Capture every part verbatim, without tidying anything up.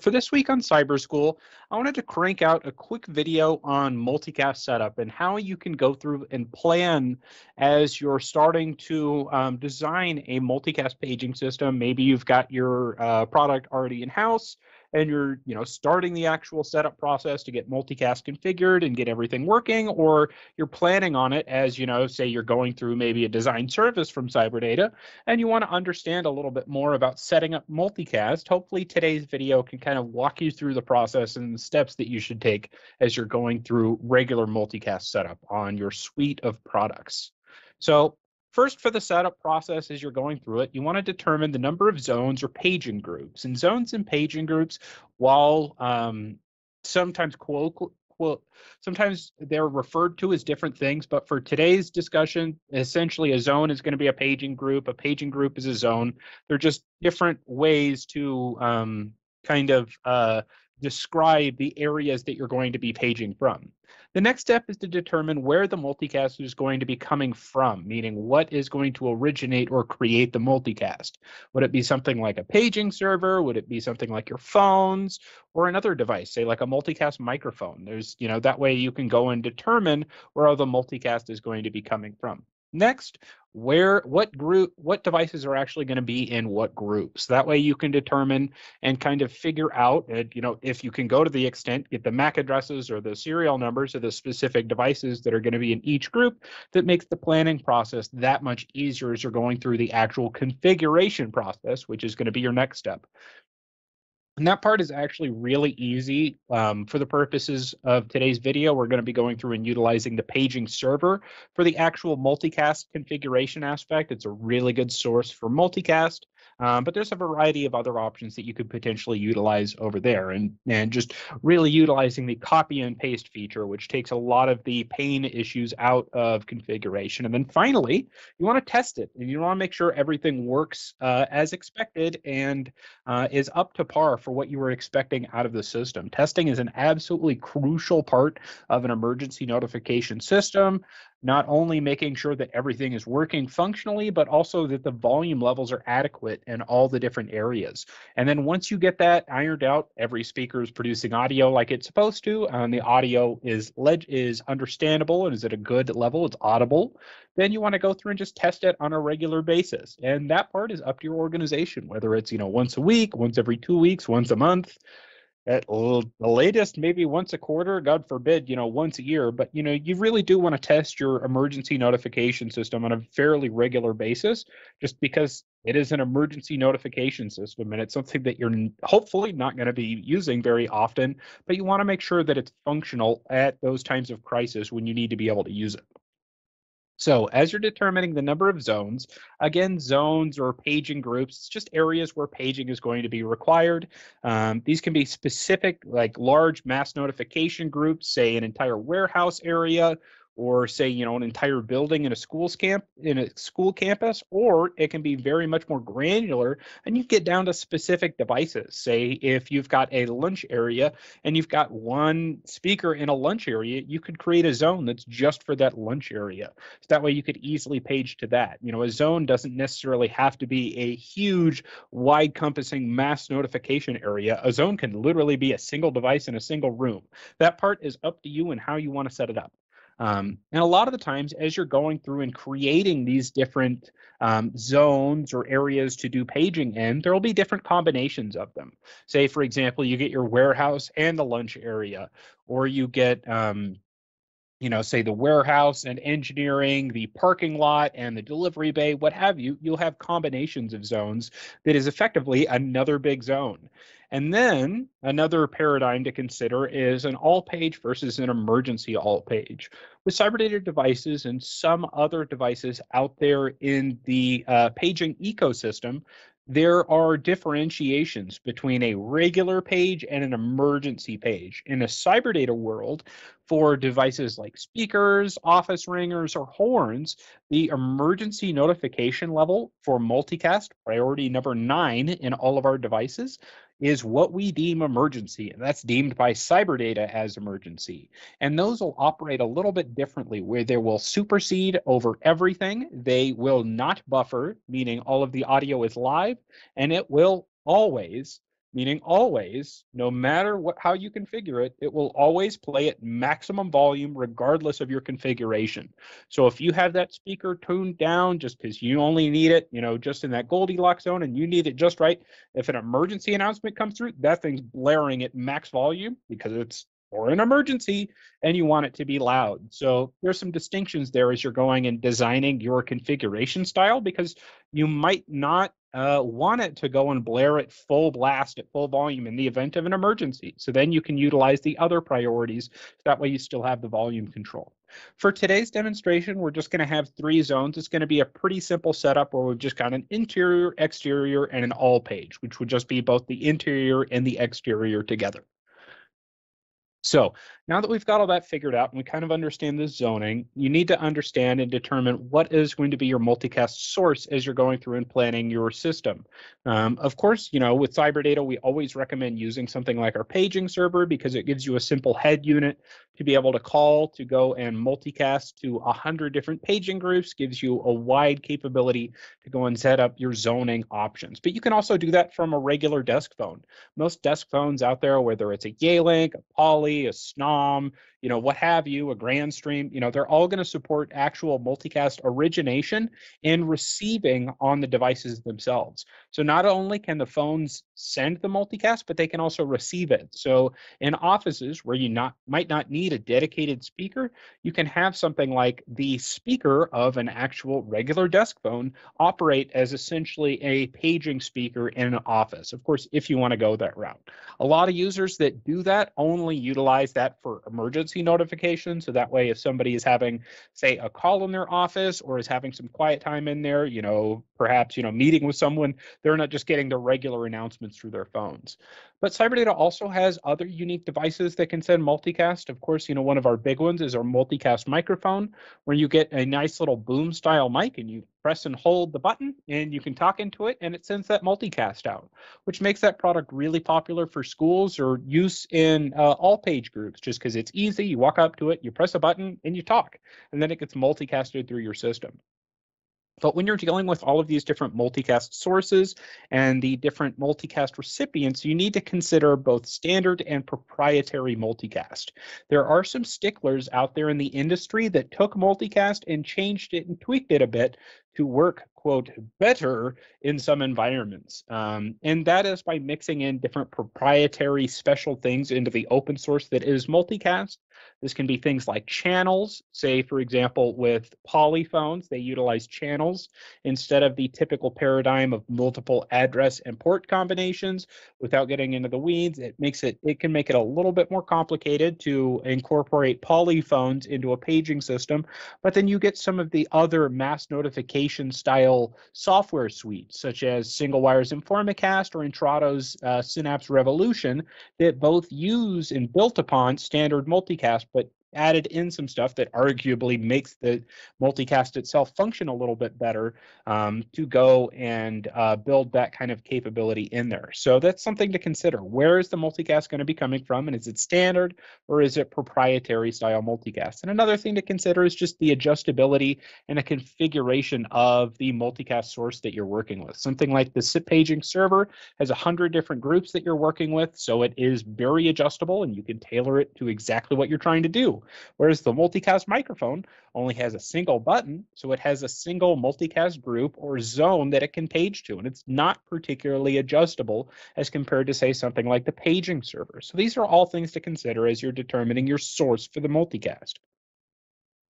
For this week on CyberSchool, I wanted to crank out a quick video on multicast setup and how you can go through and plan as you're starting to um, design a multicast paging system. Maybe you've got your uh, product already in-house and you're you know, starting the actual setup process to get multicast configured and get everything working, or you're planning on it as, you know, say you're going through maybe a design service from CyberData and you want to understand a little bit more about setting up multicast. Hopefully today's video can kind of walk you through the process and the steps that you should take as you're going through regular multicast setup on your suite of products. So first, for the setup process, as you're going through it, you want to determine the number of zones or paging groups. And zones and paging groups, while um, sometimes colloquial, Well, sometimes they're referred to as different things, but for today's discussion, essentially a zone is going to be a paging group. A paging group is a zone. They're just different ways to um, kind of uh, describe the areas that you're going to be paging from. The next step is to determine where the multicast is going to be coming from, meaning what is going to originate or create the multicast. Would it be something like a paging server? Would it be something like your phones or another device, say like a multicast microphone? There's, you know, that way you can go and determine where all the multicast is going to be coming from. Next, where what group what devices are actually going to be in what groups. That way you can determine and kind of figure out, you know, if you can go to the extent, get the M A C addresses or the serial numbers of the specific devices that are going to be in each group. That makes the planning process that much easier as you're going through the actual configuration process, which is going to be your next step. And that part is actually really easy. Um, for the purposes of today's video, we're going to be going through and utilizing the paging server for the actual multicast configuration aspect. It's a really good source for multicast, um, but there's a variety of other options that you could potentially utilize over there, and, and just really utilizing the copy and paste feature, which takes a lot of the pain issues out of configuration. And then finally, you want to test it, and you want to make sure everything works uh, as expected and uh, is up to par for what you were expecting out of the system. Testing is an absolutely crucial part of an emergency notification system, not only making sure that everything is working functionally, but also that the volume levels are adequate in all the different areas. And then once you get that ironed out, every speaker is producing audio like it's supposed to, and the audio is leg is understandable and is at a good level, it's audible, then you want to go through and just test it on a regular basis. And that part is up to your organization, whether it's, you know, once a week, once every two weeks, once a month, at the latest, maybe once a quarter, God forbid, you know, once a year. But, you know, you really do want to test your emergency notification system on a fairly regular basis, just because it is an emergency notification system, and it's something that you're hopefully not going to be using very often, but you want to make sure that it's functional at those times of crisis when you need to be able to use it. So as you're determining the number of zones, again, zones or paging groups, it's just areas where paging is going to be required. Um, these can be specific, like large mass notification groups, say an entire warehouse area, or say, you know, an entire building in a school's camp in a school campus, or it can be very much more granular, and you get down to specific devices. Say if you've got a lunch area and you've got one speaker in a lunch area, you could create a zone that's just for that lunch area. So that way you could easily page to that. You know, a zone doesn't necessarily have to be a huge, wide-encompassing mass notification area. A zone can literally be a single device in a single room. That part is up to you and how you want to set it up. Um, and a lot of the times as you're going through and creating these different um, zones or areas to do paging in, there will be different combinations of them. Say, for example, you get your warehouse and the lunch area, or you get, um, you know, say the warehouse and engineering, the parking lot and the delivery bay, what have you. You'll have combinations of zones that is effectively another big zone. And then another paradigm to consider is an all page versus an emergency all page. With CyberData devices and some other devices out there in the uh, paging ecosystem, there are differentiations between a regular page and an emergency page. In a CyberData world, for devices like speakers, office ringers, or horns, the emergency notification level for multicast, priority number nine in all of our devices, is what we deem emergency, and that's deemed by CyberData as emergency. And those will operate a little bit differently, where they will supersede over everything. They will not buffer, meaning all of the audio is live, and it will always meaning always, no matter what, how you configure it, it will always play at maximum volume regardless of your configuration. So if you have that speaker tuned down just because you only need it, you know, just in that Goldilocks zone and you need it just right, if an emergency announcement comes through, that thing's blaring at max volume because it's or an emergency and you want it to be loud. So there's some distinctions there as you're going and designing your configuration style, because you might not uh, want it to go and blare at full blast at full volume in the event of an emergency. So then you can utilize the other priorities. That way you still have the volume control. For today's demonstration, we're just going to have three zones. It's going to be a pretty simple setup where we've just got an interior, exterior, and an all page, which would just be both the interior and the exterior together. So now that we've got all that figured out and we kind of understand the zoning, you need to understand and determine what is going to be your multicast source as you're going through and planning your system. Um, of course, you know, with CyberData, we always recommend using something like our paging server because it gives you a simple head unit to be able to call to go and multicast to one hundred different paging groups, gives you a wide capability to go and set up your zoning options. But you can also do that from a regular desk phone. Most desk phones out there, whether it's a Yealink, a Poly, a SNOM, you know, what have you, a Grandstream, you know, they're all going to support actual multicast origination and receiving on the devices themselves. So not only can the phones send the multicast, but they can also receive it. So in offices where you not might not need a dedicated speaker, you can have something like the speaker of an actual regular desk phone operate as essentially a paging speaker in an office. Of course, if you want to go that route. A lot of users that do that only utilize that for emergency notification. So that way, if somebody is having, say, a call in their office or is having some quiet time in there, you know, perhaps, you know, meeting with someone, they're not just getting the regular announcements through their phones. But CyberData also has other unique devices that can send multicast. Of course, you know, one of our big ones is our multicast microphone, where you get a nice little boom style mic and you press and hold the button and you can talk into it and it sends that multicast out, which makes that product really popular for schools or use in uh, all page groups, just because it's easy. You walk up to it, you press a button and you talk, and then it gets multicasted through your system. But when you're dealing with all of these different multicast sources and the different multicast recipients, you need to consider both standard and proprietary multicast. There are some sticklers out there in the industry that took multicast and changed it and tweaked it a bit to work, quote, better in some environments. Um, and that is by mixing in different proprietary special things into the open source that is multicast. This can be things like channels. Say, for example, with polyphones, they utilize channels instead of the typical paradigm of multiple address and port combinations. Without getting into the weeds, it makes it, it can make it a little bit more complicated to incorporate polyphones into a paging system, but then you get some of the other mass notification style software suites, such as SingleWire's Informicast or Intrato's uh, Synapse Revolution, that both use and built upon standard multicast, but added in some stuff that arguably makes the multicast itself function a little bit better um, to go and uh, build that kind of capability in there. So that's something to consider. Where is the multicast going to be coming from? And is it standard or is it proprietary style multicast? And another thing to consider is just the adjustability and a configuration of the multicast source that you're working with. Something like the S I P paging server has one hundred different groups that you're working with, so it is very adjustable and you can tailor it to exactly what you're trying to do. Whereas the multicast microphone only has a single button, so it has a single multicast group or zone that it can page to, and it's not particularly adjustable as compared to, say, something like the paging server. So these are all things to consider as you're determining your source for the multicast.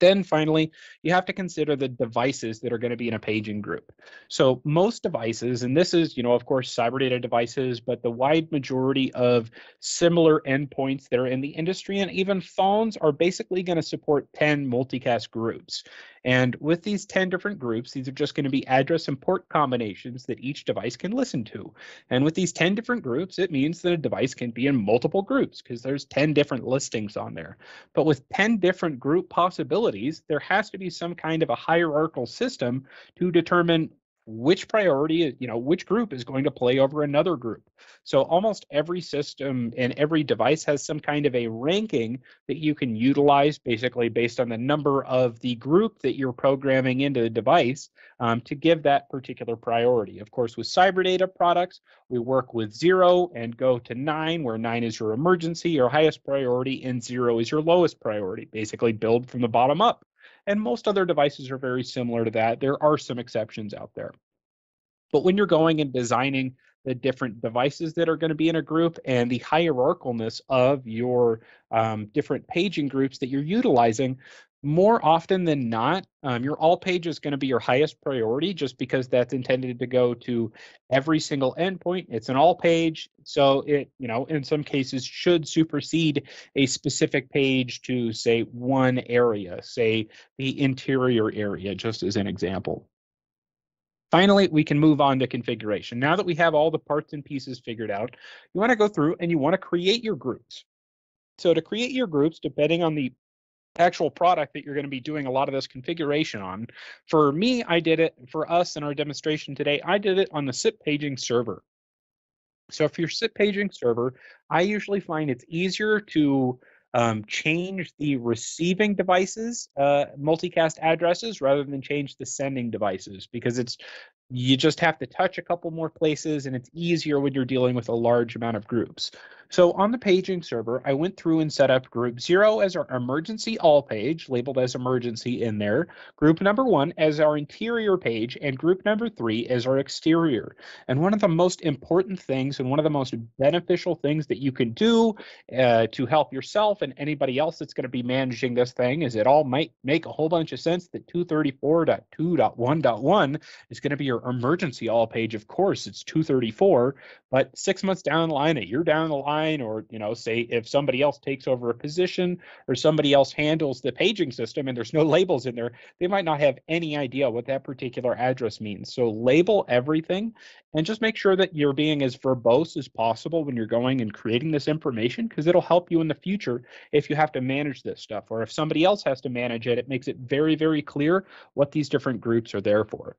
Then finally, you have to consider the devices that are going to be in a paging group. So most devices, and this is, you know, of course, CyberData devices, but the wide majority of similar endpoints that are in the industry and even phones are basically going to support ten multicast groups. And with these ten different groups, these are just going to be address and port combinations that each device can listen to. And with these ten different groups, it means that a device can be in multiple groups because there's ten different listings on there. But with ten different group possibilities, there has to be some kind of a hierarchical system to determine which priority, you know, which group is going to play over another group. So almost every system and every device has some kind of a ranking that you can utilize, basically based on the number of the group that you're programming into the device, um, to give that particular priority. Of course, with CyberData products, we work with zero and go to nine, where nine is your emergency, your highest priority, and zero is your lowest priority. Basically build from the bottom up. And most other devices are very similar to that. There are some exceptions out there. But when you're going and designing the different devices that are going to be in a group and the hierarchicalness of your um, different paging groups that you're utilizing, more often than not, um, your all page is going to be your highest priority just because that's intended to go to every single endpoint. It's an all page, so it, you know, in some cases should supersede a specific page to, say, one area, say the interior area, just as an example. Finally, we can move on to configuration. Now that we have all the parts and pieces figured out, you want to go through and you want to create your groups. So to create your groups, depending on the actual product that you're going to be doing a lot of this configuration on. For me, I did it for us in our demonstration today. I did it on the S I P paging server. So if your S I P paging server, I usually find it's easier to um, change the receiving devices, uh, multicast addresses, rather than change the sending devices, because it's, you just have to touch a couple more places, and it's easier when you're dealing with a large amount of groups. So on the paging server, I went through and set up group zero as our emergency all page, labeled as emergency in there, group number one as our interior page, and group number three as our exterior. And one of the most important things and one of the most beneficial things that you can do uh, to help yourself and anybody else that's going to be managing this thing is it all might make a whole bunch of sense that two thirty-four dot two dot one dot one is going to be your emergency all page. Of course, it's two thirty-four, but six months down the line, a year down the line, or, you know, say if somebody else takes over a position or somebody else handles the paging system and there's no labels in there, they might not have any idea what that particular address means. So label everything and just make sure that you're being as verbose as possible when you're going and creating this information, because it'll help you in the future if you have to manage this stuff, or if somebody else has to manage it, it makes it very, very clear what these different groups are there for.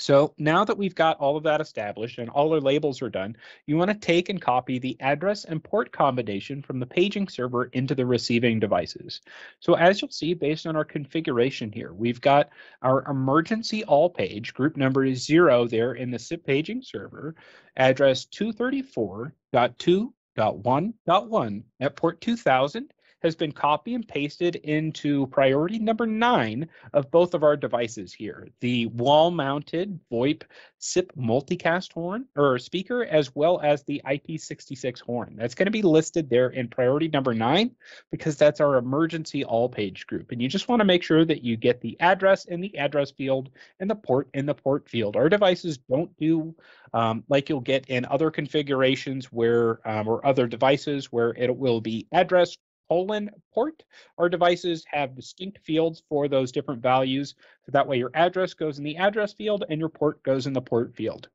So now that we've got all of that established and all our labels are done, you want to take and copy the address and port combination from the paging server into the receiving devices. So as you'll see, based on our configuration here, we've got our emergency all page, group number is zero there in the S I P paging server, address two thirty-four dot two dot one dot one at port two thousand. Has been copied and pasted into priority number nine of both of our devices here, the wall-mounted VoIP S I P multicast horn or speaker, as well as the I P sixty-six horn. That's going to be listed there in priority number nine, because that's our emergency all-page group. And you just want to make sure that you get the address in the address field and the port in the port field. Our devices don't do um, like you'll get in other configurations where um, or other devices where it will be address colon port. Our devices have distinct fields for those different values. So that way your address goes in the address field and your port goes in the port field.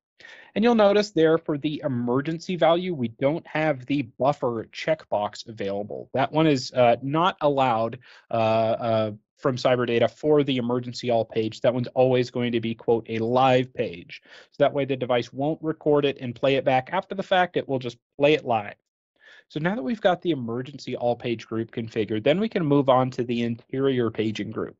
And you'll notice there for the emergency value, we don't have the buffer checkbox available. That one is uh, not allowed uh, uh, from CyberData for the emergency all page. That one's always going to be, quote, a live page. So that way the device won't record it and play it back after the fact. It will just play it live. So now that we've got the emergency all page group configured, then we can move on to the interior paging group,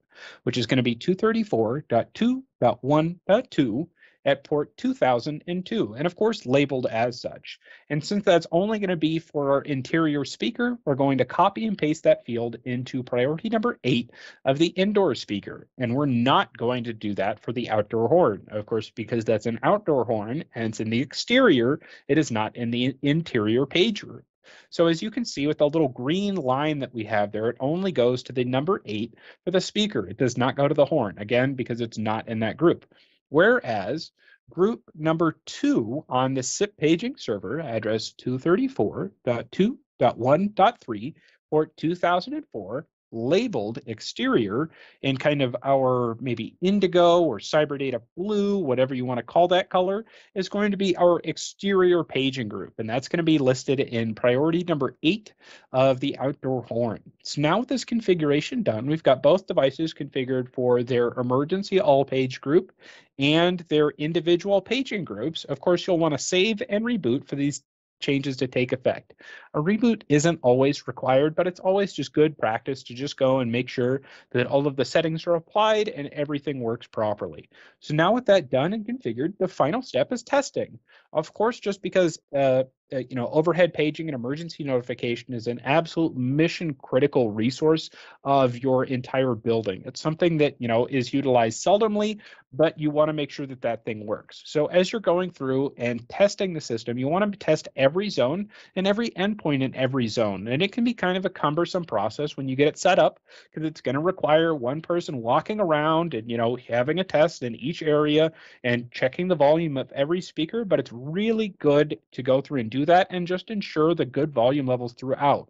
which is going to be two thirty-four dot two dot one dot two at port two thousand two, and of course labeled as such. And since that's only going to be for our interior speaker, we're going to copy and paste that field into priority number eight of the indoor speaker. And we're not going to do that for the outdoor horn, of course, because that's an outdoor horn and it's in the exterior. It is not in the interior pager. So as you can see with the little green line that we have there, it only goes to the number eight for the speaker. It does not go to the horn, again, because it's not in that group. Whereas group number two on the S I P paging server, address two thirty-four dot two dot one dot three, port two thousand four, labeled exterior in kind of our maybe indigo or CyberData blue, whatever you want to call that color, is going to be our exterior paging group. And that's going to be listed in priority number eight of the outdoor horn. So now with this configuration done, we've got both devices configured for their emergency all page group and their individual paging groups. Of course, you'll want to save and reboot for these changes to take effect. A reboot isn't always required, but it's always just good practice to just go and make sure that all of the settings are applied and everything works properly. So now with that done and configured, the final step is testing. Of course, just because uh, Uh, you know, overhead paging and emergency notification is an absolute mission critical resource of your entire building. It's something that, you know, is utilized seldomly, but you want to make sure that that thing works. So as you're going through and testing the system, you want to test every zone and every endpoint in every zone. And it can be kind of a cumbersome process when you get it set up, because it's going to require one person walking around and, you know, having a test in each area and checking the volume of every speaker. But it's really good to go through and do that and just ensure the good volume levels throughout.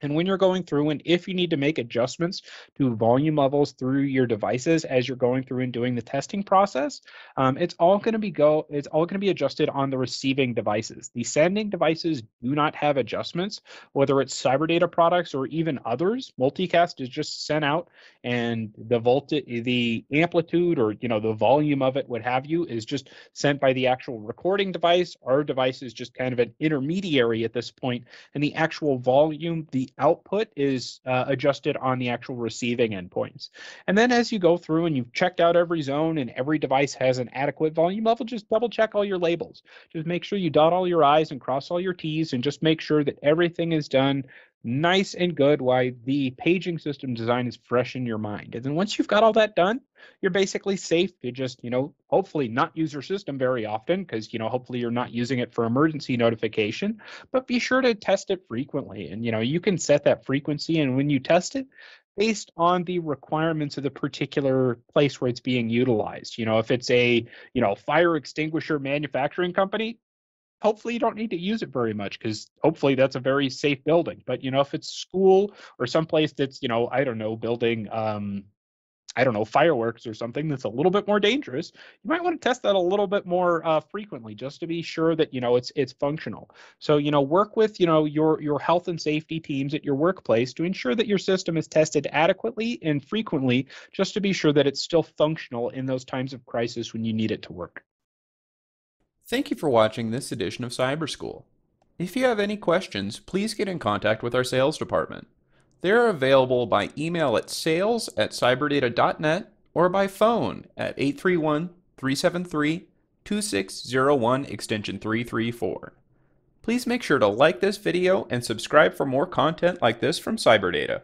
And when you're going through, and if you need to make adjustments to volume levels through your devices as you're going through and doing the testing process, um, it's all going to be go. It's all going to be adjusted on the receiving devices. The sending devices do not have adjustments, whether it's CyberData products or even others. Multicast is just sent out, and the voltage, the amplitude, or you know the volume of it, what have you, is just sent by the actual recording device. Our device is just kind of an intermediary at this point, and the actual volume, the output is uh, adjusted on the actual receiving endpoints. And then as you go through and you've checked out every zone and every device has an adequate volume level, just double check all your labels. Just make sure you dot all your I's and cross all your T's, and just make sure that everything is done nice and good while the paging system design is fresh in your mind. And then once you've got all that done, you're basically safe to just, you know, hopefully not use your system very often, because, you know, hopefully you're not using it for emergency notification, but be sure to test it frequently. And, you know, you can set that frequency, and when you test it, based on the requirements of the particular place where it's being utilized. You know, if it's a, you know, fire extinguisher manufacturing company, hopefully you don't need to use it very much, because hopefully that's a very safe building. But, you know, if it's school or someplace that's, you know, I don't know, building, um, I don't know, fireworks or something that's a little bit more dangerous, you might want to test that a little bit more uh, frequently, just to be sure that, you know, it's it's functional. So, you know, work with, you know, your your health and safety teams at your workplace to ensure that your system is tested adequately and frequently, just to be sure that it's still functional in those times of crisis when you need it to work. Thank you for watching this edition of CyberSchool. If you have any questions, please get in contact with our sales department. They're available by email at sales at cyberdata dot net or by phone at eight three one, three seven three, two six zero one extension three three four. Please make sure to like this video and subscribe for more content like this from CyberData.